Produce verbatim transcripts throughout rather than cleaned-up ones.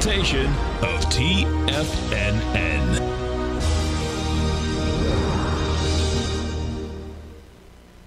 presentation of T F N N.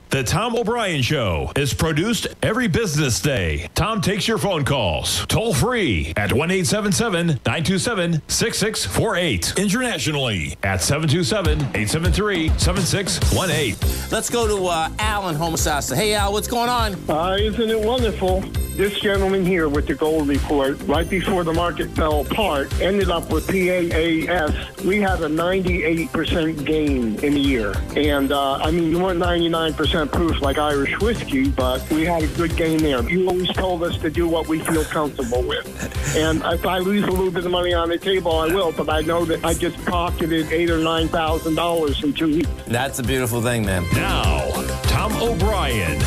The Tom O'Brien Show is produced every business day. Tom takes your phone calls toll free at one eight seven seven, nine two seven, six six four eight. Internationally at seven two seven, eight seven three, seven six one eight. Let's go to uh, Al in Homosassa. Hey, Al, what's going on? Uh, isn't it wonderful? This gentleman here with the gold report, right before the market fell apart, ended up with P A A S. We had a ninety-eight percent gain in the year. And, uh, I mean, you weren't ninety-nine percent proof like Irish whiskey, but we had a good gain there. You always told us to do what we feel comfortable with. And if I lose a little bit of money on the table, I will, but I know that I just pocketed eight thousand dollars or nine thousand dollars in two weeks. That's a beautiful thing, man. Now, Tom O'Brien.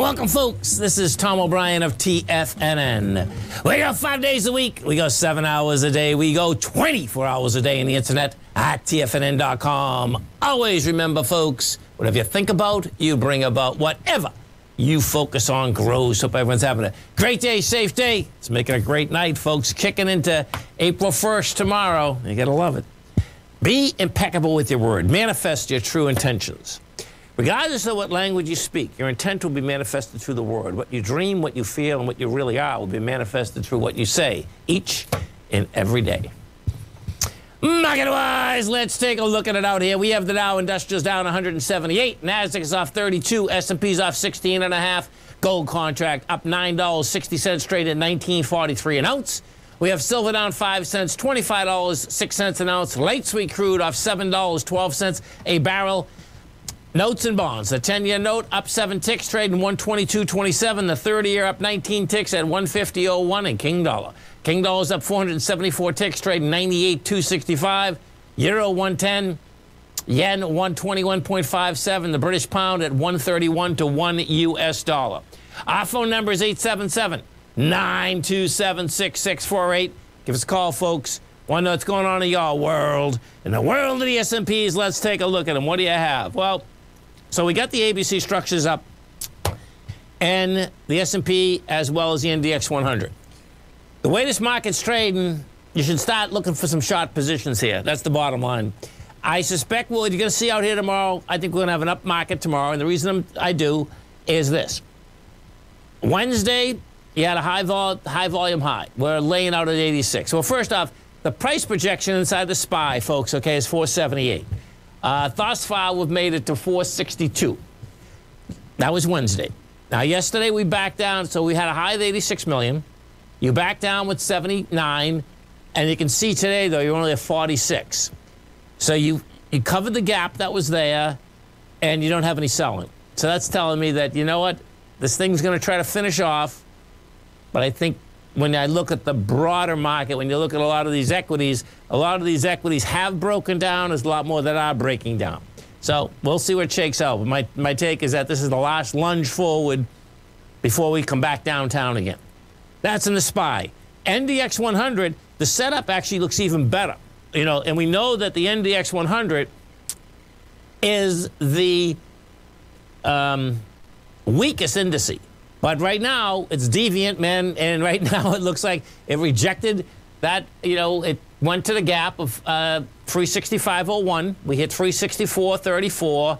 Welcome, folks. This is Tom O'Brien of T F N N. We go five days a week. We go seven hours a day. We go twenty-four hours a day on the internet at T F N N dot com. Always remember, folks, whatever you think about, you bring about. Whatever you focus on grows. Hope everyone's having a great day, safe day. It's making a great night, folks. Kicking into April first tomorrow. You got to love it. Be impeccable with your word. Manifest your true intentions. Regardless of what language you speak, your intent will be manifested through the word. What you dream, what you feel, and what you really are will be manifested through what you say each and every day. Market-wise, let's take a look at it out here. We have the Dow Industrials down one hundred seventy-eight. NASDAQ is off thirty-two. S and P's off sixteen and a half. Gold contract up nine dollars and sixty cents straight at nineteen forty-three an ounce. We have silver down five cents, twenty-five dollars and six cents an ounce. Light sweet crude off seven dollars and twelve cents a barrel. Notes and bonds. The ten-year note up seven ticks, trading one twenty-two twenty-seven. The thirty-year up nineteen ticks at one fifty oh one. And King Dollar. King Dollar's up four hundred seventy-four ticks, trading ninety-eight two sixty-five. Euro one ten. Yen one twenty-one point five seven. The British pound at one thirty-one to one U S dollar. Our phone number is eight seven seven, nine two seven, six six four eight. Give us a call, folks. Want to know what's going on in your world. In the world of the S and Ps, let's take a look at them. What do you have? Well, so we got the A B C structures up and the S and P as well as the N D X one hundred. The way this market's trading, you should start looking for some short positions here. That's the bottom line. I suspect what you're going to see out here tomorrow, I think we're going to have an up market tomorrow. And the reason I do is this. Wednesday, you had a high, vol high volume high. We're laying out at eighty-six. Well, first off, the price projection inside the S P Y, folks, okay, is four seventy-eight. Uh, thus far, we've made it to four sixty-two. That was Wednesday. Now, yesterday, we backed down, so we had a high of eighty-six million. You back down with seventy-nine, and you can see today, though, you're only at forty-six. So you, you covered the gap that was there, and you don't have any selling. So that's telling me that, you know what, this thing's going to try to finish off, but I think when I look at the broader market, when you look at a lot of these equities, a lot of these equities have broken down. There's a lot more that are breaking down. So we'll see what shakes out. My, my take is that this is the last lunge forward before we come back downtown again. That's in the S P Y. N D X one hundred, the setup actually looks even better. You know, and we know that the N D X one hundred is the um, weakest indice. But right now, it's deviant, man, and right now it looks like it rejected that, you know, it went to the gap of uh, three sixty-five oh one. We hit three sixty-four thirty-four,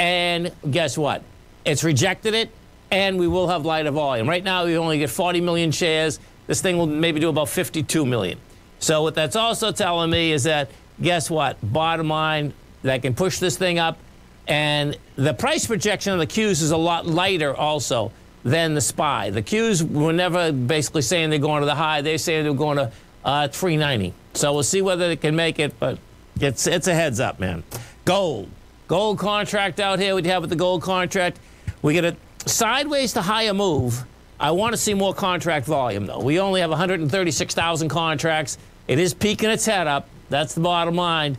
and guess what? It's rejected it, and we will have lighter volume. Right now, we only get forty million shares. This thing will maybe do about fifty-two million. So what that's also telling me is that, guess what? Bottom line, that can push this thing up, and the price projection of the Qs is a lot lighter also than the S P Y. The Qs were never basically saying they're going to the high. They're saying they're going to uh, three ninety. So we'll see whether they can make it, but it's, it's a heads up, man. Gold. Gold contract out here. We'd have with the gold contract. We get a sideways to higher move. I want to see more contract volume, though. We only have one hundred thirty-six thousand contracts. It is peaking its head up. That's the bottom line.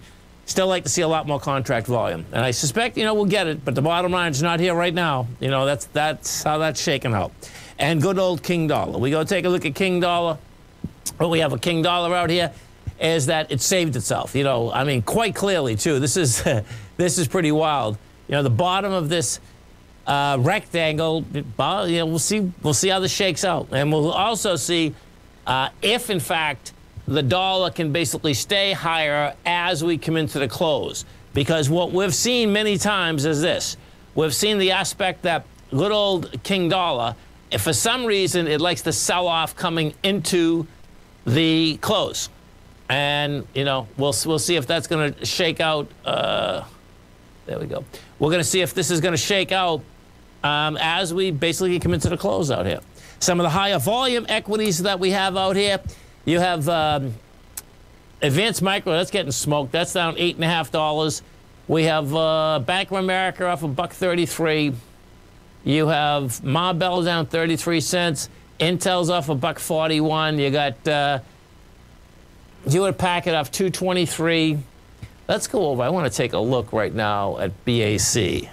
Still like to see a lot more contract volume. And I suspect, you know, we'll get it, but the bottom line is not here right now. You know, that's, that's how that's shaking out. And good old King Dollar. We go take a look at King Dollar. What we have a King Dollar out here is that it saved itself. You know, I mean, quite clearly, too. This is, this is pretty wild. You know, the bottom of this uh, rectangle. But, you know, we'll see. We'll see how this shakes out, and we'll also see uh, if, in fact, the dollar can basically stay higher as we come into the close. Because what we've seen many times is this: we've seen the aspect that good old King Dollar, if for some reason it likes to sell off coming into the close. And, you know, we'll, we'll see if that's going to shake out. Uh, there we go. We're going to see if this is going to shake out um, as we basically come into the close out here. Some of the higher volume equities that we have out here, you have um, Advanced Micro, that's getting smoked. That's down eight point five dollars. We have uh, Bank of America off a buck thirty-three. You have Ma Bell down thirty-three cents. Intel's off a buck forty-one. You got... Uh, Hewlett-Packard off two twenty-three. Let's go over. I want to take a look right now at B A C.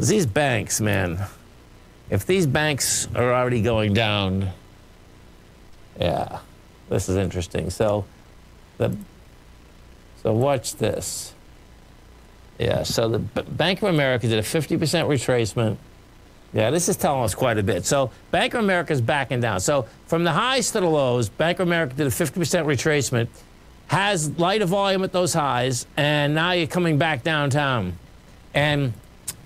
These banks, man. If these banks are already going down, yeah, this is interesting. So, the so watch this. Yeah. So the Bank of America did a fifty percent retracement. Yeah, this is telling us quite a bit. So Bank of America is backing down. So from the highs to the lows, Bank of America did a fifty percent retracement, has lighter volume at those highs, and now you're coming back downtown. And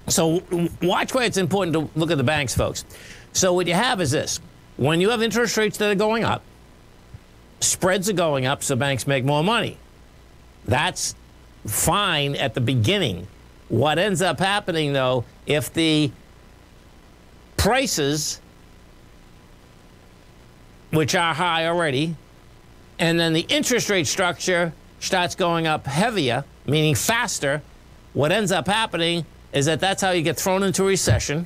so watch why it's important to look at the banks, folks. So what you have is this. When you have interest rates that are going up, spreads are going up, so banks make more money. That's fine at the beginning. What ends up happening, though, if the prices, which are high already, and then the interest rate structure starts going up heavier, meaning faster, what ends up happening is that that's how you get thrown into recession,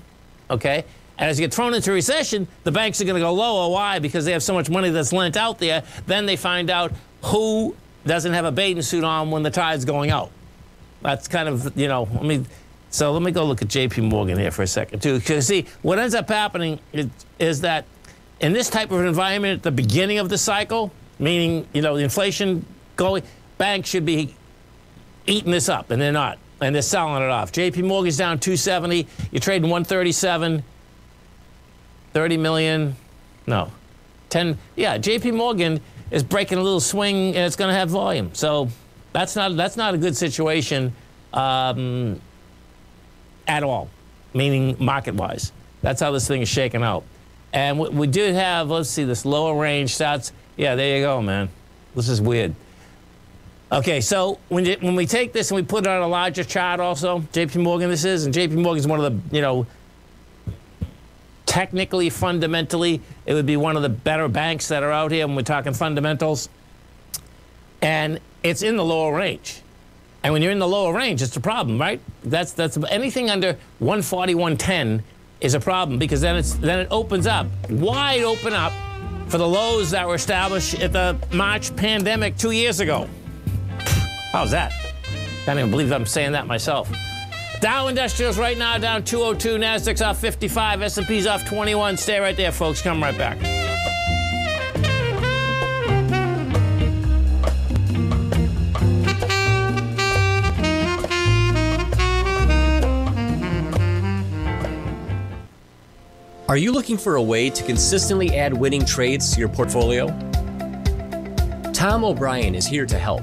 okay? And as you get thrown into recession, the banks are going to go lower. Why? Because they have so much money that's lent out there. Then they find out who doesn't have a bathing suit on when the tide's going out. That's kind of, you know, I mean... So let me go look at J P. Morgan here for a second, too. Because, see, what ends up happening is, is that in this type of environment at the beginning of the cycle, meaning, you know, the inflation going, banks should be eating this up, and they're not. And they're selling it off. J P. Morgan's down two seventy. You're trading one thirty-seven. thirty million. No. ten. Yeah, J P. Morgan is breaking a little swing, and it's going to have volume. So that's not, that's not a good situation. Um... at all, meaning market-wise. That's how this thing is shaking out. And we, we do have, let's see, this lower range starts. Yeah, there you go, man. This is weird. Okay, so when, you, when we take this and we put it on a larger chart also, J P. Morgan this is, and J P. Morgan's one of the, you know, technically, fundamentally, it would be one of the better banks that are out here when we're talking fundamentals. And it's in the lower range. And when you're in the lower range, it's a problem, right? That's that's anything under one forty, one ten is a problem, because then it's then it opens up wide open up for the lows that were established at the March pandemic two years ago. How's that? I can't even believe I'm saying that myself. Dow Industrials right now down two oh two, NASDAQ's off fifty-five, S and P's off twenty-one. Stay right there, folks. Come right back. Are you looking for a way to consistently add winning trades to your portfolio? Tom O'Brien is here to help.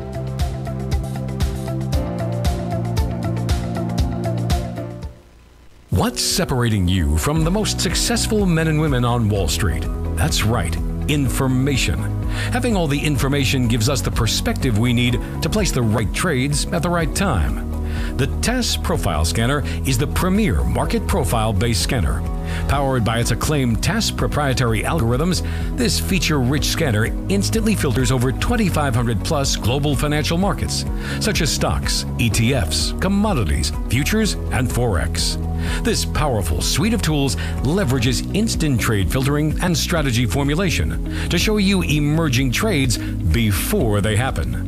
What's separating you from the most successful men and women on Wall Street? That's right, information. Having all the information gives us the perspective we need to place the right trades at the right time. The T A S Profile Scanner is the premier market profile-based scanner. Powered by its acclaimed T A S proprietary algorithms, this feature-rich scanner instantly filters over twenty-five hundred plus global financial markets, such as stocks, E T Fs, commodities, futures, and Forex. This powerful suite of tools leverages instant trade filtering and strategy formulation to show you emerging trades before they happen.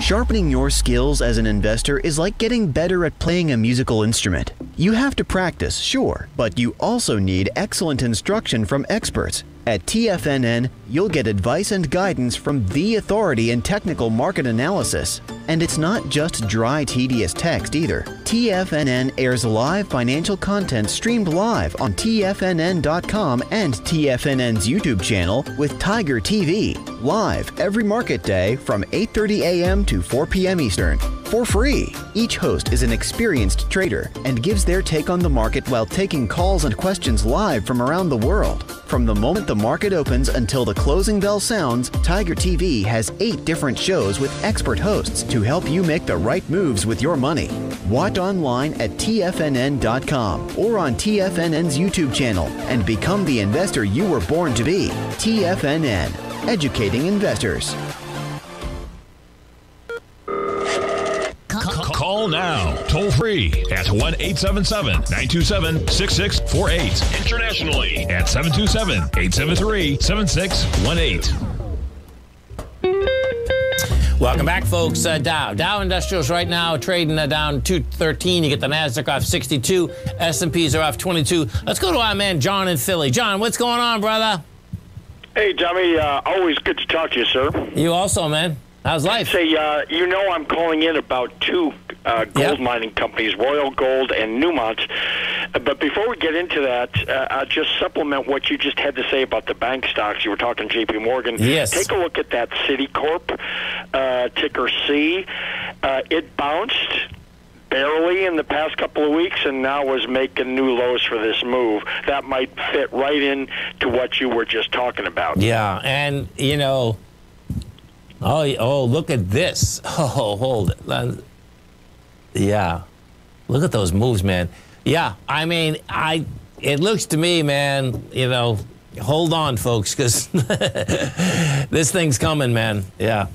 Sharpening your skills as an investor is like getting better at playing a musical instrument. You have to practice, sure, but you also need excellent instruction from experts. At T F N N, you'll get advice and guidance from the authority in technical market analysis. And it's not just dry, tedious text either. T F N N airs live financial content streamed live on T F N N dot com and T F N N's YouTube channel with Tiger T V, live every market day from eight thirty a m to four p m Eastern, for free. Each host is an experienced trader and gives their take on the market while taking calls and questions live from around the world. From the moment the market opens until the closing bell sounds, Tiger T V has eight different shows with expert hosts to help you make the right moves with your money. Watch online at T F N N dot com or on T F N N's YouTube channel and become the investor you were born to be. T F N N, educating investors. Call now, toll free at one eight seven seven, nine two seven, six six four eight. Internationally at seven two seven, eight seven three, seven six one eight. Welcome back, folks. Uh, Dow. Dow Industrials right now trading uh, down two thirteen. You get the NASDAQ off sixty-two. S and Ps are off twenty-two. Let's go to our man John in Philly. John, what's going on, brother? Hey, Tommy. Uh, always good to talk to you, sir. You also, man. How's life? Say, uh, you know I'm calling in about two uh, gold yep. mining companies, Royal Gold and Newmont. But before we get into that, uh, I'll just supplement what you just had to say about the bank stocks. You were talking J P. Morgan. Yes. Take a look at that Citicorp, uh, ticker C. Uh, it bounced barely in the past couple of weeks and now was making new lows for this move. That might fit right in to what you were just talking about. Yeah, and, you know... Oh, oh! Look at this. Oh, hold it. Yeah, look at those moves, man. Yeah, I mean, I. It looks to me, man. You know, hold on, folks, because this thing's coming, man. Yeah.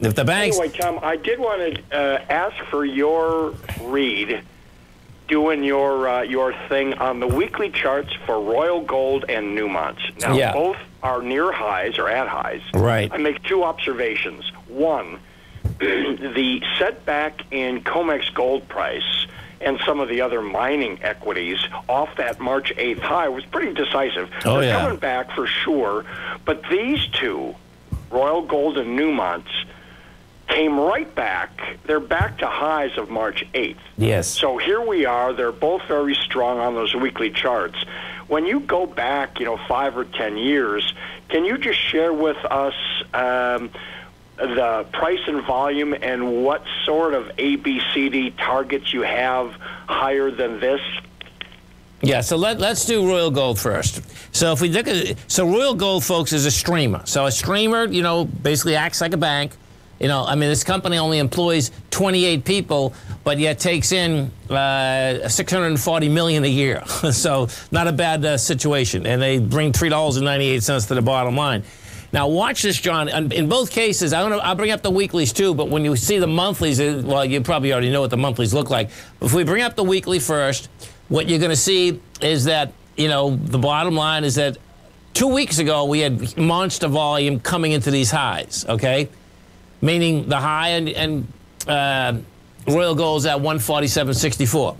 If the banks. Anyway, Tom, I did want to uh, ask for your read, doing your uh, your thing on the weekly charts for Royal Gold and Newmont. Now, yeah. both. are near highs or at highs. Right. I make two observations. One, the setback in COMEX gold price and some of the other mining equities off that March eighth high was pretty decisive. Oh, They're yeah. coming back for sure, but these two, Royal Gold and Newmont, came right back. They're back to highs of March eighth. Yes. So here we are. They're both very strong on those weekly charts. When you go back, you know, five or ten years, can you just share with us um, the price and volume and what sort of A B C D targets you have higher than this? Yeah, so let, let's do Royal Gold first. So if we look at it, so Royal Gold, folks, is a streamer. So a streamer, you know, basically acts like a bank. You know, I mean, this company only employs twenty-eight people, but yet takes in uh, six hundred forty million dollars a year. So not a bad uh, situation. And they bring three dollars and ninety-eight cents to the bottom line. Now, watch this, John. In both cases, I don't know, I'll bring up the weeklies, too, but when you see the monthlies, well, you probably already know what the monthlies look like. If we bring up the weekly first, what you're going to see is that, you know, the bottom line is that two weeks ago, we had monster volume coming into these highs, okay? Meaning the high and, and uh, Royal Gold's at one forty-seven sixty-four.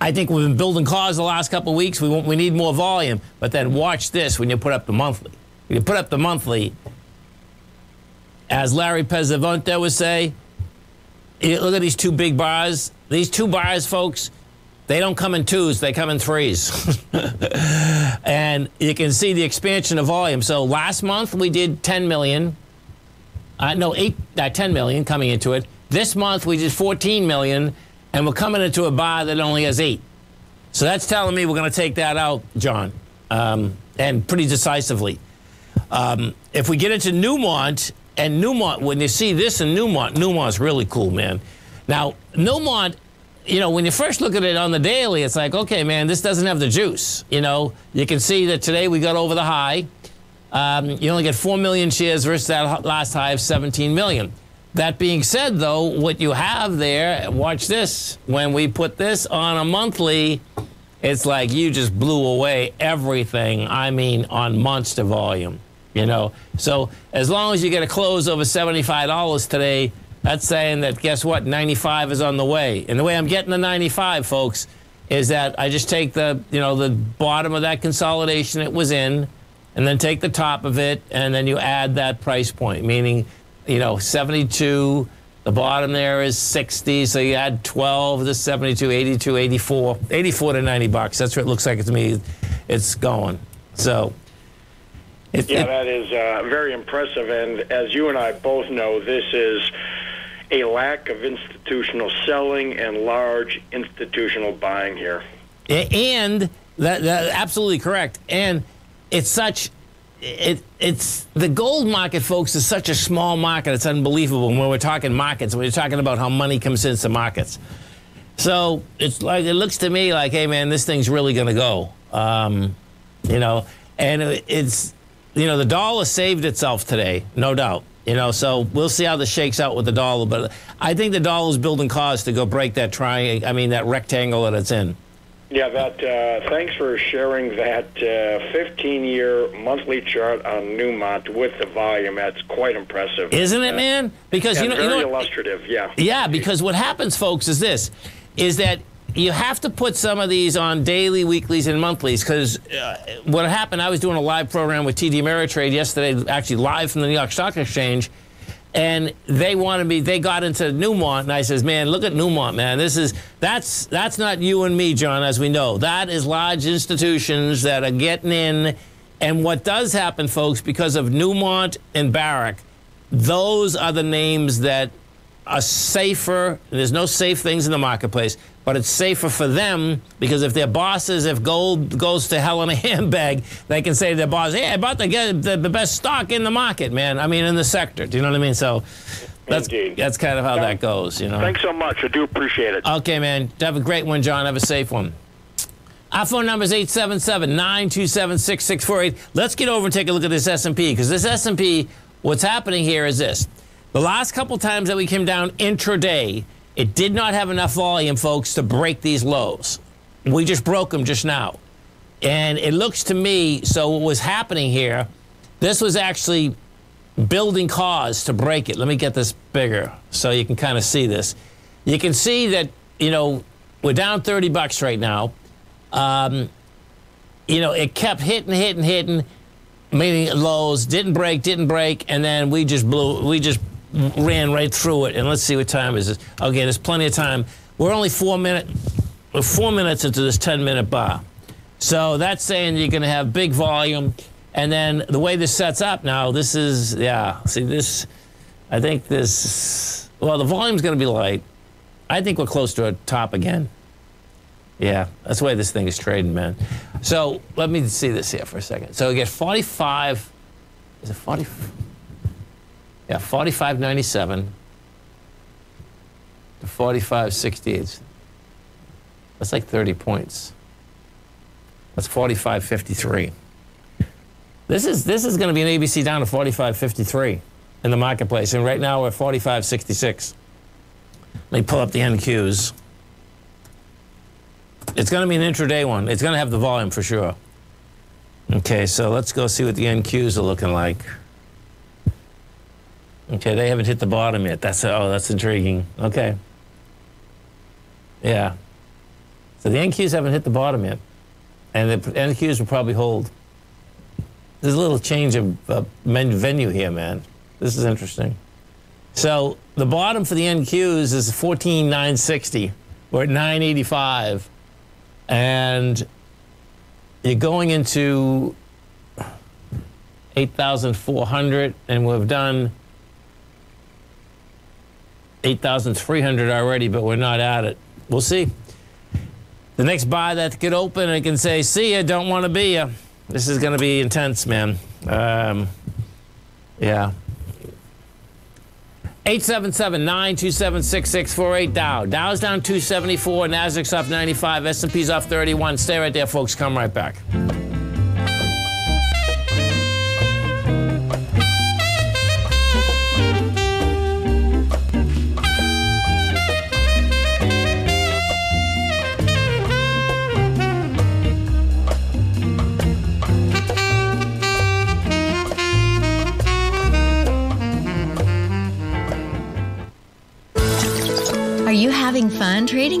I think we've been building cars the last couple of weeks. We, want, we need more volume. But then watch this when you put up the monthly. When you put up the monthly, as Larry Pesavante would say, look at these two big bars. These two bars, folks, They don't come in twos, they come in threes. And you can see the expansion of volume. So last month we did ten million. Uh, no, eight, uh, ten million coming into it. This month we did fourteen million, and we're coming into a buy that only has eight. So that's telling me we're going to take that out, John, um, and pretty decisively. Um, if we get into Newmont, and Newmont, when you see this in Newmont, Newmont's really cool, man. Now, Newmont, you know, when you first look at it on the daily, it's like, okay, man, this doesn't have the juice. You know, you can see that today we got over the high. Um, you only get four million shares versus that last high of seventeen million. That being said, though, what you have there, watch this. When we put this on a monthly, it's like you just blew away everything, I mean, on monster volume, you know. So as long as you get a close over seventy-five dollars today, that's saying that, guess what, ninety-five is on the way. And the way I'm getting the ninety-five, folks, is that I just take the, you know, the bottom of that consolidation it was in, and then take the top of it, and then you add that price point, meaning, you know, seventy-two, the bottom there is sixty, so you add twelve, this seventy-two, eighty-two, eighty-four, eighty-four to ninety bucks. That's what it looks like to me. It's going. So, it, yeah, it, that is uh, very impressive, and as you and I both know, this is a lack of institutional selling and large institutional buying here. And that, that's absolutely correct. And it's such, it, it's, the gold market, folks, is such a small market. It's unbelievable when we're talking markets, when we're talking about how money comes into markets. So it's like, it looks to me like, hey, man, this thing's really going to go, um, you know, and it, it's, you know, the dollar saved itself today, no doubt, you know, so we'll see how this shakes out with the dollar. But I think the dollar's building cause to go break that triangle, I mean, that rectangle that it's in. Yeah, that. Uh, thanks for sharing that fifteen-year uh, monthly chart on Newmont with the volume. That's quite impressive, isn't it, uh, man? Because you know, very you know, illustrative. Yeah. Yeah, because what happens, folks, is this: is that you have to put some of these on daily, weeklies, and monthlies. Because uh, what happened, I was doing a live program with T D Ameritrade yesterday, actually live from the New York Stock Exchange, and they wanted me, they got into Newmont, and I says, man, look at Newmont, man. This is, that's, that's not you and me, John, as we know. That is large institutions that are getting in. And what does happen, folks, because of Newmont and Barrick, those are the names that are safer. There's no safe things in the marketplace, but it's safer for them because if their bosses, if gold goes to hell in a handbag, they can say to their boss, hey, I bought the, the, the best stock in the market, man. I mean, in the sector. Do you know what I mean? So that's, that's kind of how yeah. that goes, you know. Thanks so much. I do appreciate it. Okay, man. Have a great one, John. Have a safe one. Our phone number is eight seven seven, nine two seven, six six four eight. Let's get over and take a look at this S and P, because this S and P, what's happening here is this. The last couple times that we came down intraday, it did not have enough volume, folks, to break these lows. We just broke them just now. And it looks to me, so what was happening here, this was actually building cause to break it. Let me get this bigger so you can kind of see this. You can see that, you know, we're down thirty bucks right now. Um, you know, it kept hitting, hitting, hitting, meaning lows, didn't break, didn't break, and then we just blew, we just ran right through it. And let's see what time is this. Okay, there's plenty of time. We're only four minute, four minutes into this ten minute bar. So that's saying you're going to have big volume. And then the way this sets up now, this is, yeah, see this, I think this, well, the volume's going to be light. I think we're close to a top again. Yeah, that's the way this thing is trading, man. So let me see this here for a second. So we get forty-five, is it forty-five? Yeah, forty-five ninety-seven to forty-five sixty-eight. That's like thirty points. That's forty-five fifty-three. This is this is going to be an A B C down to forty-five fifty-three in the marketplace, and right now we're at forty-five sixty-six. Let me pull up the N Qs. It's going to be an intraday one. It's going to have the volume for sure. Okay, so let's go see what the N Qs are looking like. Okay, they haven't hit the bottom yet. That's, oh, that's intriguing. Okay. Yeah. So the N Qs haven't hit the bottom yet. And the N Qs will probably hold. There's a little change of uh, venue here, man. This is interesting. So the bottom for the N Qs is fourteen nine sixty. We're at nine eighty-five. and you're going into eight thousand four hundred, and we've done eight thousand three hundred already, but we're not at it. We'll see. The next buy that could open, I can say, see ya, don't want to be ya. This is going to be intense, man. Um, yeah. eight seven seven, nine two seven, six six four eight Dow. Dow's down two seventy-four, NASDAQ's up ninety-five, S and P's off thirty-one. Stay right there, folks. Come right back. Are you having fun trading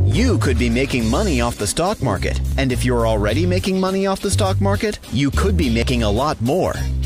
You could be making money off the stock market. And if you're already making money off the stock market, you could be making a lot more.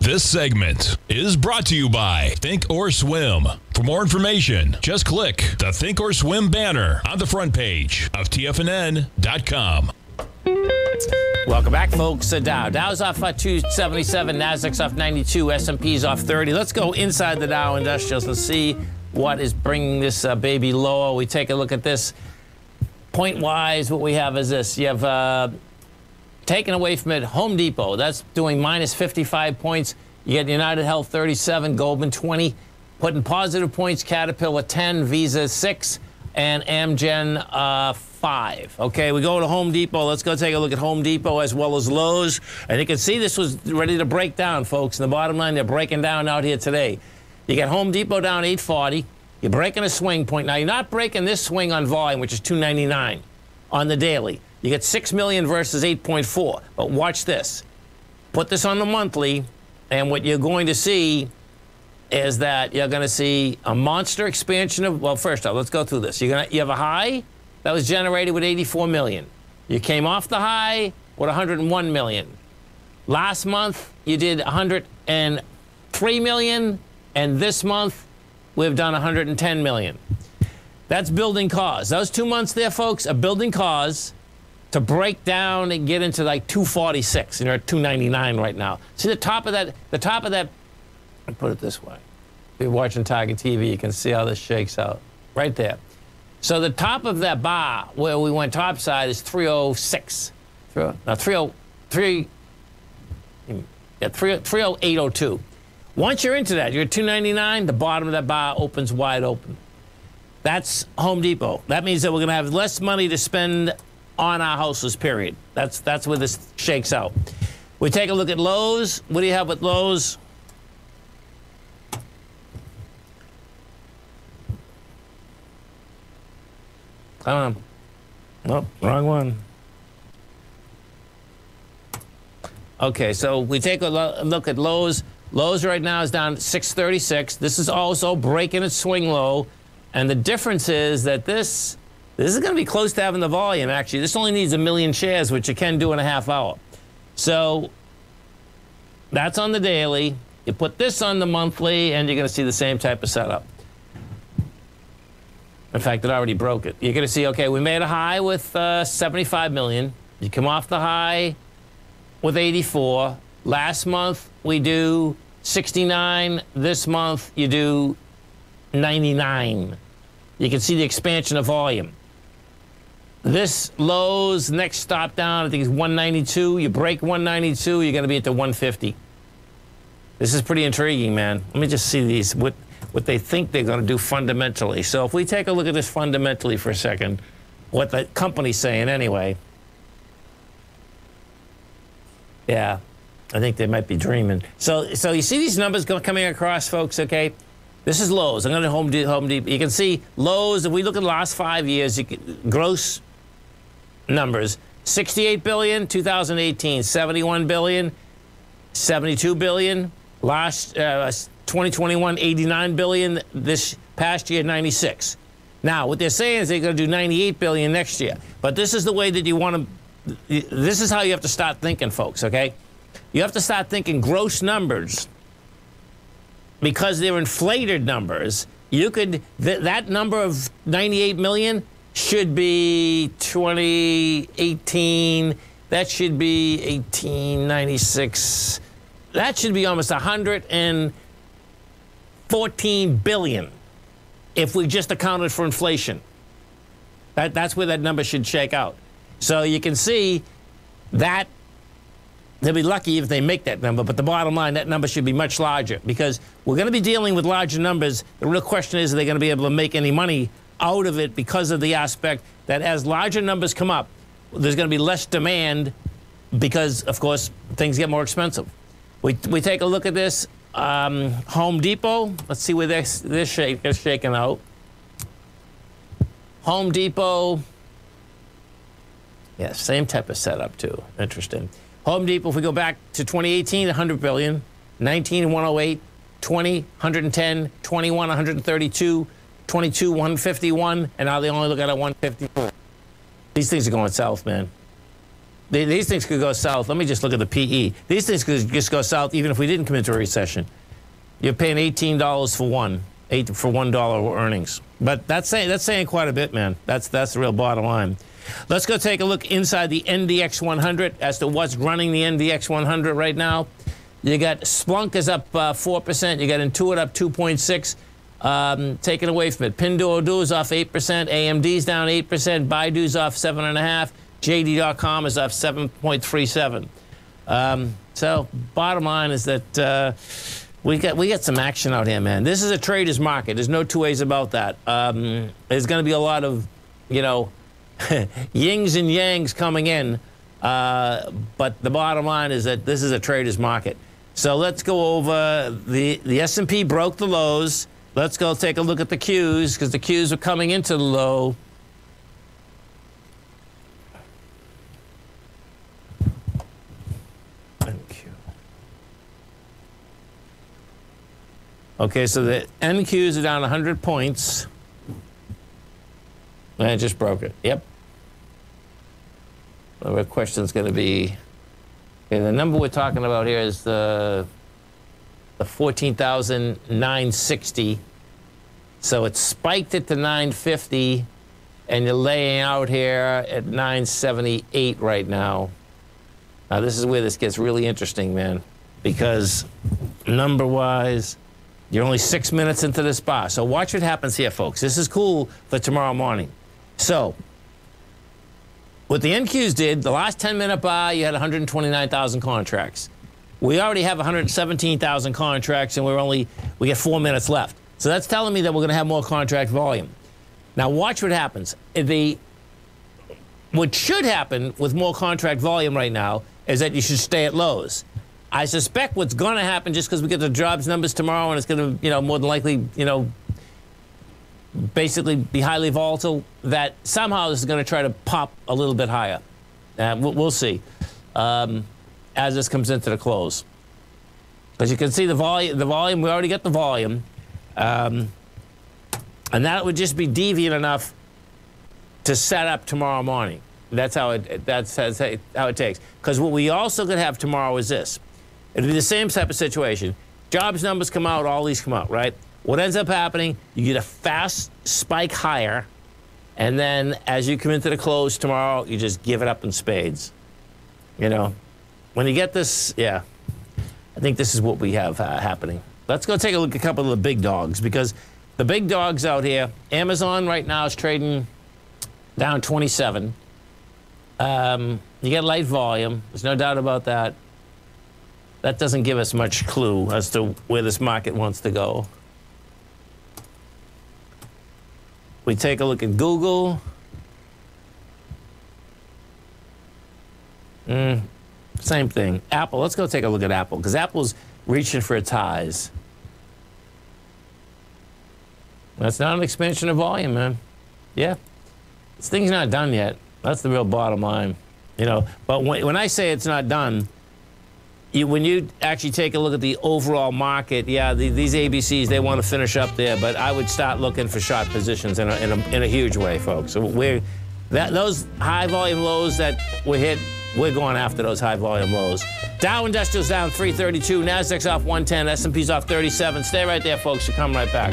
This segment is brought to you by Thinkorswim. For more information, just click the Thinkorswim banner on the front page of T F N N dot com. Welcome back, folks. The Dow. Dow's off uh, two seventy-seven, NASDAQ's off ninety-two, S and P's off thirty. Let's go inside the Dow Industrials and see what is bringing this uh, baby lower. We take a look at this. Point-wise, what we have is this. You have... Uh, taken away from it, Home Depot, that's doing minus fifty-five points. You get United Health thirty-seven, Goldman twenty, putting positive points, Caterpillar ten, Visa six, and Amgen uh, five. Okay, we go to Home Depot. Let's go take a look at Home Depot as well as Lowe's. And you can see this was ready to break down, folks. And the bottom line, they're breaking down out here today. You got Home Depot down eight forty. You're breaking a swing point. Now, you're not breaking this swing on volume, which is two ninety-nine on the daily. You get six million versus eight point four. But watch this. Put this on the monthly, and what you're going to see is that you're going to see a monster expansion of, well, first off, let's go through this. You're gonna, you have a high that was generated with eighty-four million. You came off the high with one hundred one million. Last month, you did one hundred three million, and this month, we've done one hundred ten million. That's building cause. Those two months there, folks, are building cause to break down and get into like two forty-six, and you're at two ninety-nine right now. See the top of that, the top of that, I'll put it this way. If you're watching Tiger T V, you can see how this shakes out, right there. So the top of that bar where we went topside is three oh six. Now three oh three, yeah, three oh eight oh two. Once you're into that, you're at two ninety-nine, the bottom of that bar opens wide open. That's Home Depot. That means that we're going to have less money to spend on our houses, period. That's, that's where this shakes out. We take a look at Lowe's. What do you have with Lowe's? I don't know. Nope, wrong one. Okay, so we take a look at Lowe's. Lowe's right now is down six thirty-six. This is also breaking its swing low. And the difference is that this, this is going to be close to having the volume, actually. This only needs a million shares, which you can do in a half hour. So that's on the daily. You put this on the monthly, and you're going to see the same type of setup. In fact, it already broke it. You're going to see, okay, we made a high with uh, seventy-five million. You come off the high with eighty-four. Last month, we do sixty-nine. This month, you do ninety-nine. You can see the expansion of volume. This Lowe's next stop down, I think, is one ninety-two. You break one ninety-two, you're going to be at the one fifty. This is pretty intriguing, man. Let me just see these. What, what they think they're going to do fundamentally. So if we take a look at this fundamentally for a second, what the company's saying anyway. Yeah, I think they might be dreaming. So, so you see these numbers coming across, folks, okay? This is Lowe's. I'm going to Home Depot. Home Depot. You can see Lowe's, if we look at the last five years, you can, gross numbers, sixty-eight billion dollars, two thousand eighteen, seventy-one billion dollars, seventy-two billion dollars, last uh, twenty twenty-one, eighty-nine billion dollars, this past year, ninety-six. Now, what they're saying is they're going to do ninety-eight billion dollars next year. But this is the way that you want to, this is how you have to start thinking, folks, okay? You have to start thinking gross numbers. Because they're inflated numbers, you could th that number of ninety-eight million should be twenty eighteen. That should be eighteen ninety-six. That should be almost one hundred fourteen billion if we just accounted for inflation. That, that's where that number should shake out. So you can see that. They'll be lucky if they make that number, but the bottom line, that number should be much larger because we're going to be dealing with larger numbers. The real question is, are they going to be able to make any money out of it because of the aspect that as larger numbers come up, there's going to be less demand because, of course, things get more expensive. We, we take a look at this. Um, Home Depot, let's see where this, this shake is shaking out. Home Depot, yeah, same type of setup too, interesting. Home Depot, if we go back to twenty eighteen, one hundred billion dollars, nineteen, one oh eight, twenty, one hundred ten, twenty-one, one hundred thirty-two, twenty-two, one fifty-one, and now they only look at it one fifty-four. These things are going south, man. They, these things could go south. Let me just look at the P E. These things could just go south even if we didn't come into a recession. You're paying eighteen dollars for one, eight for one dollar earnings. But that's saying, that's saying quite a bit, man. That's, that's the real bottom line. Let's go take a look inside the N D X one hundred as to what's running the N D X one hundred right now. You got Splunk is up uh, four percent. You got Intuit up two point six. Um, taken away from it. Pinduoduo is off eight percent. A M D's down eight percent. Baidu's off seven point five percent. J D dot com is off seven point three seven. Um, so bottom line is that uh, we got we got some action out here, man. This is a trader's market. There's no two ways about that. Um, there's going to be a lot of, you know, yings and yangs coming in, uh, but the bottom line is that this is a trader's market. So let's go over the the S and P broke the lows. Let's go take a look at the Qs because the Qs are coming into the low. Thank you. Okay, so the N Qs are down one hundred points. And I just broke it. Yep. Well, our question's going to be, okay, the number we're talking about here is the, the fourteen thousand nine hundred sixty. So it spiked it to nine fifty, and you're laying out here at nine seventy-eight right now. Now, this is where this gets really interesting, man, because number-wise, you're only six minutes into this bar. So watch what happens here, folks. This is cool for tomorrow morning. So what the N Qs did, the last ten-minute bar, you had one hundred twenty-nine thousand contracts. We already have one hundred seventeen thousand contracts, and we're only, we get four minutes left. So that's telling me that we're going to have more contract volume. Now watch what happens. The, what should happen with more contract volume right now is that you should stay at Lowe's. I suspect what's going to happen, just because we get the jobs numbers tomorrow and it's going to, you know, more than likely, you know, basically be highly volatile, that somehow this is going to try to pop a little bit higher. And we'll see um, as this comes into the close. As you can see, the volume, the volume, we already got the volume. Um, and that would just be deviant enough to set up tomorrow morning. That's how it, that's how it takes. Because what we also could have tomorrow is this. It'll be the same type of situation. Jobs numbers come out, all these come out, right? What ends up happening, you get a fast spike higher, and then as you come into the close tomorrow, you just give it up in spades. You know, when you get this, yeah, I think this is what we have uh, happening. Let's go take a look at a couple of the big dogs, because the big dogs out here, Amazon right now is trading down twenty-seven. Um, you get light volume, there's no doubt about that. That doesn't give us much clue as to where this market wants to go. We take a look at Google. Mm, same thing. Apple, let's go take a look at Apple, because Apple's reaching for its highs. That's not an expansion of volume, man. Yeah, this thing's not done yet. That's the real bottom line, you know. But when, when I say it's not done, You, when you actually take a look at the overall market, yeah, the, these A B Cs, they want to finish up there, but I would start looking for short positions in a, in a, in a huge way, folks. So we're, that, those high-volume lows that were hit, we're going after those high-volume lows. Dow Industrial's down three thirty-two, NASDAQ's off one ten, S and P's off thirty-seven. Stay right there, folks. We'll come right back.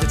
The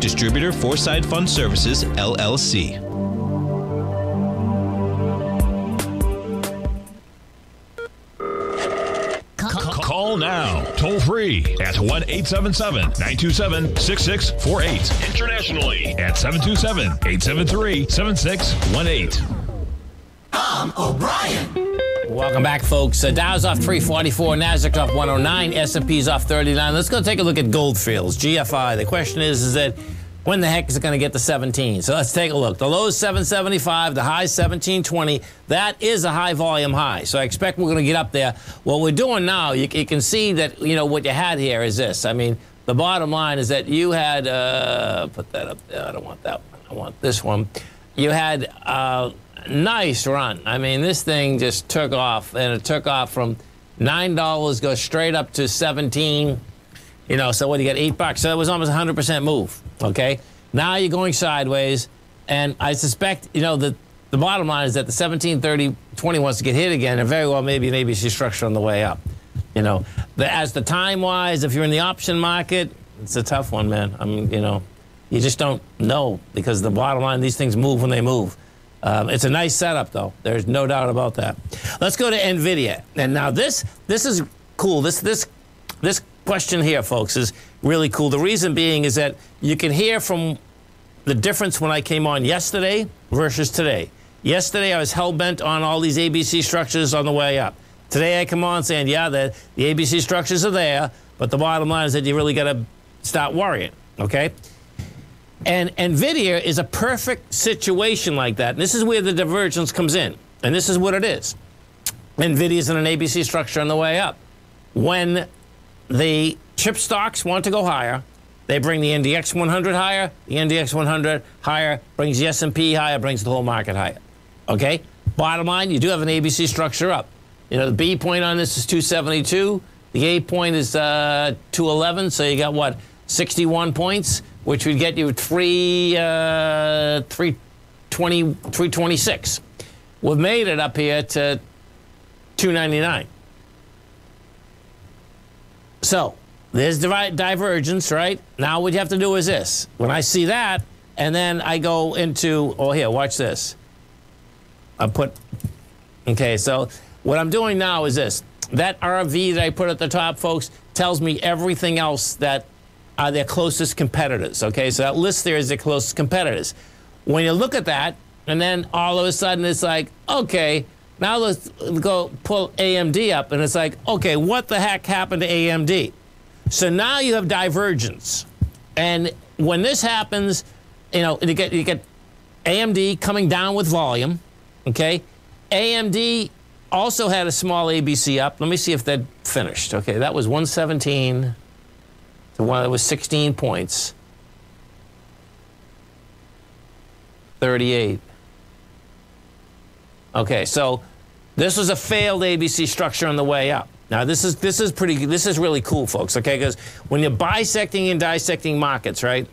Distributor Foreside Fund Services, L L C. Call now, toll free at one eight seven seven, nine two seven, six six four eight. Internationally at seven two seven, eight seven three, seven six one eight. Tom O'Brien. Welcome back, folks. Uh, Dow's off three forty-four, NASDAQ off one oh nine, S and P's off thirty-nine. Let's go take a look at Goldfields, G F I. The question is, is that when the heck is it going to get to seventeen? So let's take a look. The low is seven seventy-five, the high is seventeen twenty. That is a high volume high. So I expect we're going to get up there. What we're doing now, you, you can see that, you know, what you had here is this. I mean, the bottom line is that you had, uh, put that up there. I don't want that one. I want this one. You had a nice run. I mean, this thing just took off, and it took off from nine dollars, goes straight up to seventeen. You know, so what do you get? Eight bucks. So that was almost a hundred percent move. Okay. Now you're going sideways, and I suspect, you know, the the bottom line is that the seventeen thirty twenty wants to get hit again, and very well maybe maybe she's structured on the way up. You know, the, as the time wise, if you're in the option market, it's a tough one, man. I mean, you know, you just don't know, because the bottom line, these things move when they move. Um, it's a nice setup, though. There's no doubt about that. Let's go to Nvidia, and now this this is cool. This this this. question here, folks, is really cool. The reason being is that you can hear from the difference when I came on yesterday versus today. Yesterday, I was hell-bent on all these A B C structures on the way up. Today, I come on saying, yeah, the, the A B C structures are there, but the bottom line is that you really got to start worrying, okay? And NVIDIA is a perfect situation like that. And this is where the divergence comes in, and this is what it is. NVIDIA is in an A B C structure on the way up. When the chip stocks want to go higher, they bring the N D X one hundred higher. The N D X one hundred higher brings the S and P higher, brings the whole market higher. Okay? Bottom line, you do have an A B C structure up. You know, the B point on this is two seventy-two. The A point is uh, two eleven. So you got, what, sixty-one points, which would get you three twenty-six. We've made it up here to two ninety-nine. So there's divergence, right? Now what you have to do is this. When I see that, and then I go into, oh, here, watch this. I put, okay, so what I'm doing now is this. That R V that I put at the top, folks, tells me everything else that are their closest competitors, okay? So that list there is their closest competitors. When you look at that, and then all of a sudden it's like, okay, now let's go pull A M D up, and it's like, okay, what the heck happened to A M D? So now you have divergence. And when this happens, you know, you get, you get A M D coming down with volume, okay? A M D also had a small A B C up. Let me see if that finished. Okay, that was one seventeen to one, that was sixteen points. thirty-eight. Okay, so this was a failed A B C structure on the way up. Now this is this is pretty this is really cool, folks. Okay, because when you're bisecting and dissecting markets, right,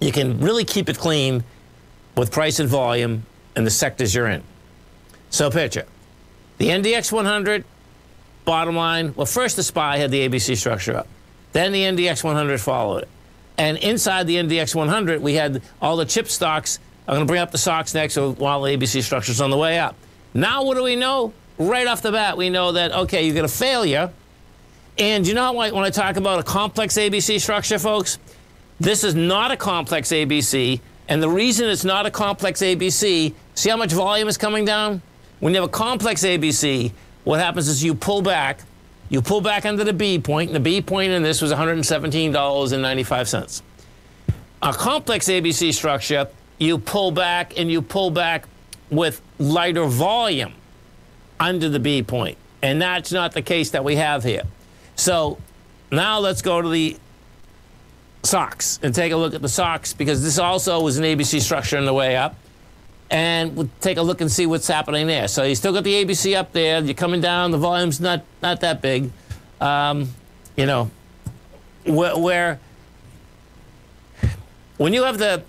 you can really keep it clean with price and volume and the sectors you're in. So picture the N D X one hundred. Bottom line, well, first the S P Y had the A B C structure up, then the N D X one hundred followed it, and inside the N D X one hundred we had all the chip stocks. I'm going to bring up the stocks next while the A B C structure's on the way up. Now what do we know? Right off the bat, we know that, okay, you get a failure. And you know, like when I talk about a complex A B C structure, folks, this is not a complex A B C. And the reason it's not a complex A B C, see how much volume is coming down? When you have a complex A B C, what happens is you pull back, You pull back under the B point, and the B point in this was one hundred seventeen dollars and ninety-five cents. A complex A B C structure, you pull back and you pull back with lighter volume under the B point. And that's not the case that we have here. So now let's go to the S O X and take a look at the S O X, because this also was an A B C structure on the way up. And we'll take a look and see what's happening there. So you still got the A B C up there. You're coming down. The volume's not not that big. Um, you know, where, where when you have the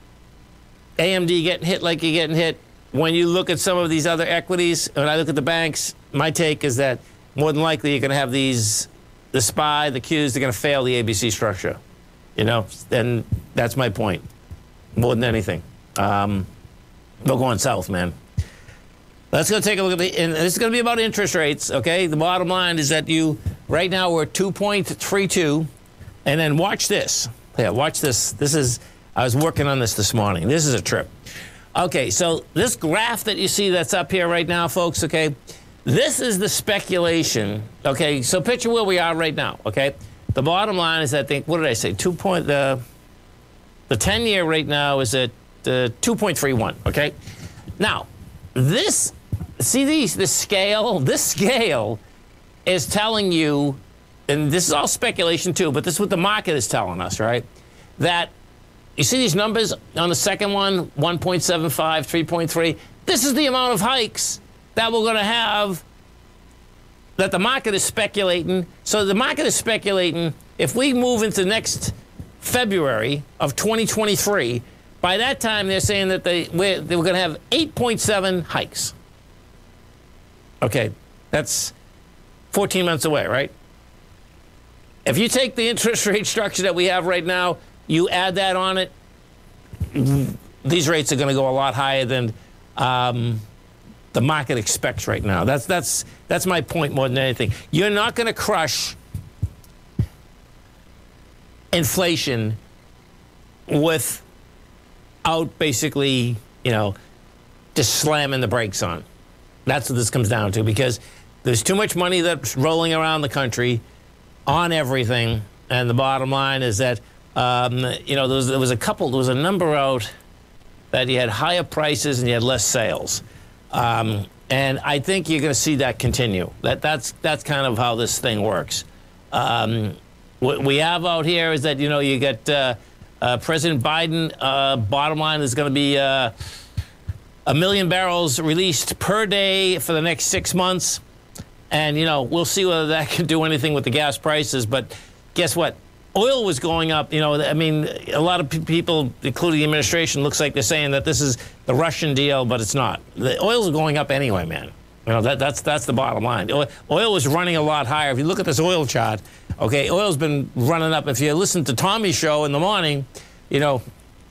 A M D getting hit like you're getting hit, when you look at some of these other equities, when I look at the banks, my take is that more than likely you're going to have these, the S P Y, the Qs, they're going to fail the A B C structure. You know, and that's my point more than anything. Um, We're going south, man. Let's go take a look at the, and this is going to be about interest rates, okay? The bottom line is that you, right now we're at two point three two, and then watch this. Yeah, watch this. This is, I was working on this this morning. This is a trip. Okay, so this graph that you see that's up here right now, folks, okay? This is the speculation, okay? So picture where we are right now, okay? The bottom line is, I think, what did I say? Two point, the, the ten-year right now is at, Uh, two point three one, okay? Now, this, see these, this scale? This scale is telling you, and this is all speculation too, but this is what the market is telling us, right? That, you see these numbers on the second one, one point seven five, three point three. This is the amount of hikes that we're gonna have, that the market is speculating. So the market is speculating, if we move into next February of twenty twenty-three, by that time, they're saying that they, we're, they were going to have eight point seven hikes. Okay, that's fourteen months away, right? If you take the interest rate structure that we have right now, you add that on it, these rates are going to go a lot higher than um, the market expects right now. That's, that's, that's my point more than anything. You're not going to crush inflation with... out basically, you know, just slamming the brakes on. That's what this comes down to, because there's too much money that's rolling around the country on everything. And the bottom line is that, um, you know, there was, there was a couple, there was a number out that you had higher prices and you had less sales. Um, and I think you're going to see that continue. That, that's, that's kind of how this thing works. Um, what we have out here is that, you know, you get... Uh, Uh, President Biden, uh, bottom line, is going to be uh, a million barrels released per day for the next six months. And, you know, we'll see whether that can do anything with the gas prices. But guess what? Oil was going up. You know, I mean, a lot of people, including the administration, looks like they're saying that this is the Russian deal, but it's not. The oil's going up anyway, man. You know, that, that's, that's the bottom line. Oil was running a lot higher. If you look at this oil chart, okay, oil's been running up. If you listen to Tommy's show in the morning, you know,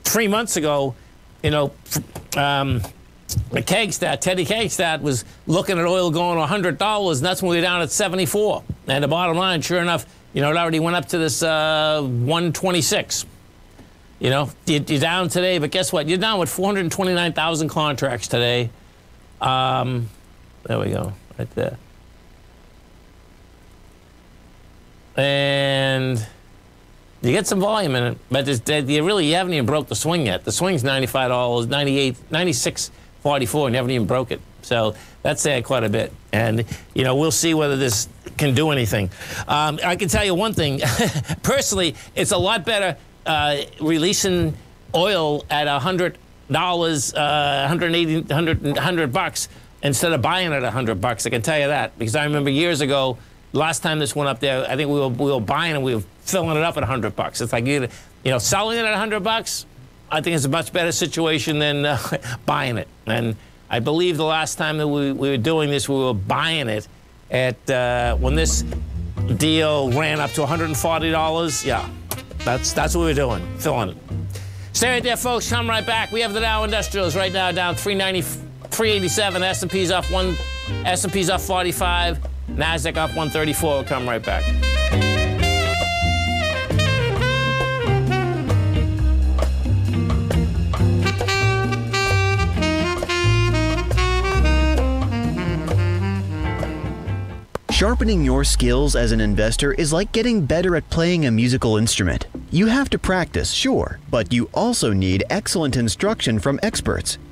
three months ago, you know, um, Kagstad, Teddy Kagstad was looking at oil going one hundred dollars, and that's when we were down at seventy-four. And the bottom line, sure enough, you know, it already went up to this uh, one twenty-six. You know, you're down today, but guess what? You're down with four hundred twenty-nine thousand contracts today. Um... There we go, right there. And you get some volume in it, but it's, you really you haven't even broke the swing yet. The swing's ninety-five dollars, ninety-eight, ninety-six forty-four, and you haven't even broke it. So that's saying quite a bit. And, you know, we'll see whether this can do anything. Um, I can tell you one thing. Personally, it's a lot better uh, releasing oil at one hundred dollars, uh, one hundred eighty, one hundred, one hundred bucks. Instead of buying at one hundred bucks, I can tell you that, because I remember years ago, last time this went up there, I think we were, we were buying and we were filling it up at one hundred bucks. It's like, you know, selling it at one hundred bucks, I think it's a much better situation than uh, buying it. And I believe the last time that we, we were doing this, we were buying it at, uh, when this deal ran up to one hundred forty dollars, yeah, that's, that's what we were doing, filling it. Stay right there, folks, come right back. We have the Dow Industrials right now down three ninety-four. three eighty-seven, S and P's up one, S and P's up forty-five, NASDAQ up one thirty-four. We'll come right back. Sharpening your skills as an investor is like getting better at playing a musical instrument. You have to practice, sure, but you also need excellent instruction from experts.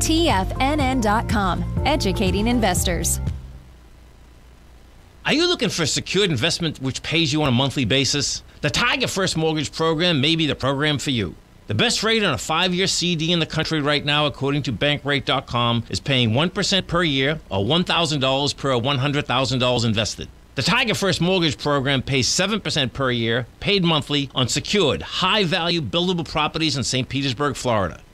T F N N dot com, educating investors. Are you looking for a secured investment which pays you on a monthly basis? The Tiger First Mortgage Program may be the program for you. The best rate on a five year C D in the country right now, according to Bankrate dot com, is paying one percent per year or one thousand dollars per one hundred thousand dollars invested. The Tiger First Mortgage Program pays seven percent per year, paid monthly, on secured, high-value, buildable properties in Saint Petersburg, Florida.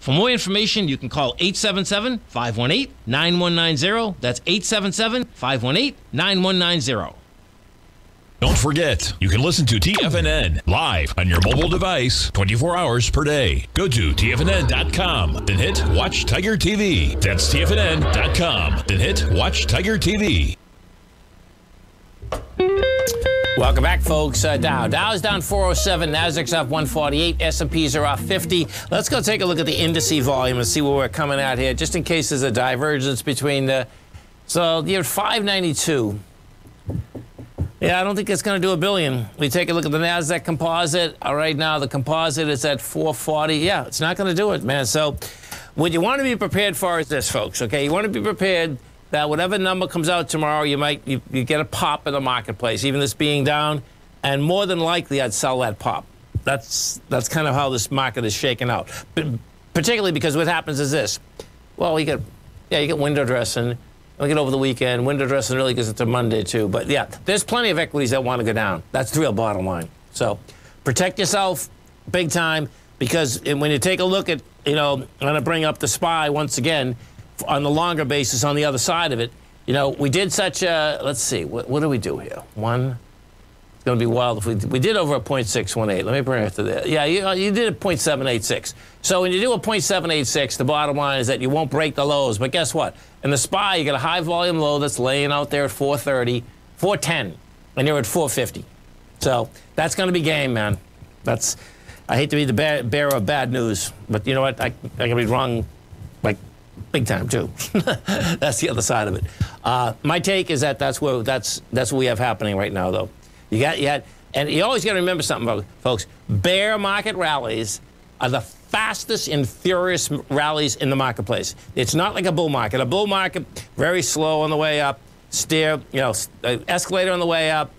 For more information, you can call eight seven seven, five one eight, nine one nine zero. That's eight seven seven, five one eight, nine one nine zero. Don't forget, you can listen to T F N N live on your mobile device twenty-four hours per day. Go to T F N N dot com, then hit Watch Tiger T V. That's T F N N dot com, then hit Watch Tiger T V. Welcome back, folks. Uh, Dow. Dow's down four oh seven. NASDAQ's up one forty-eight. S and P's are off fifty. Let's go take a look at the indice volume and see where we're coming out here, just in case there's a divergence between the... So, you have five ninety-two. Yeah, I don't think it's going to do a billion. We take a look at the NASDAQ composite. All right, now the composite is at four forty. Yeah, it's not going to do it, man. So, what you want to be prepared for is this, folks, okay? You want to be prepared that whatever number comes out tomorrow, you might you, you get a pop in the marketplace, even this being down, and more than likely I'd sell that pop. That's that's kind of how this market is shaken out. But particularly because what happens is this: well, you get yeah, you get window dressing. We get over the weekend. Window dressing really gets into Monday too. But yeah, there's plenty of equities that want to go down. That's the real bottom line. So protect yourself, big time, because when you take a look at, you know, I'm going to bring up the S P Y once again. On the longer basis, on the other side of it, you know, we did such a, let's see, what, what do we do here? One, it's going to be wild if we, we did over a point six one eight. Let me bring it to that. Yeah, you, you did a point seven eight six. So when you do a point seven eight six, the bottom line is that you won't break the lows. But guess what? In the S P Y, you got a high volume low that's laying out there at four thirty, four ten, and you're at four fifty. So that's going to be game, man. That's, I hate to be the bear, bearer of bad news, but you know what? I, I can be wrong, like, big time too. That's the other side of it. Uh, my take is that that's where that's that's what we have happening right now, though. You got yet, and you always got to remember something, folks. Bear market rallies are the fastest and furious rallies in the marketplace. It's not like a bull market. A bull market, very slow on the way up, steer, you know, escalator on the way up,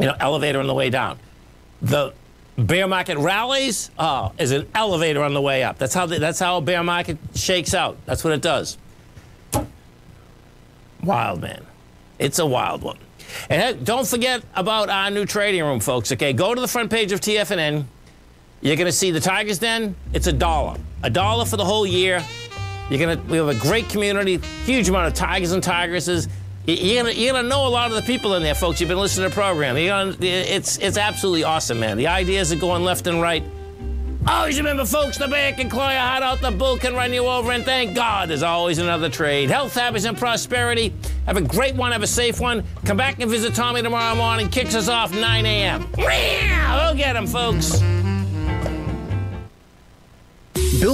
you know, elevator on the way down. The bear market rallies oh, is an elevator on the way up. That's how the, that's how a bear market shakes out. That's what it does. Wild, man. It's a wild one. And hey, don't forget about our new trading room, folks, okay? Go to the front page of T F N N. You're going to see the Tiger's Den. It's a dollar. A dollar for the whole year. You're gonna, we have a great community, huge amount of tigers and tigresses. You're gonna, you're gonna know a lot of the people in there, folks. You've been listening to the program. You're gonna, it's, it's absolutely awesome, man. The ideas are going left and right. Always remember, folks, the bear can claw your heart out, the bull can run you over, and thank God there's always another trade. Health, happiness, and prosperity. Have a great one. Have a safe one. Come back and visit Tommy tomorrow morning. Kicks us off nine A M Go get him, folks.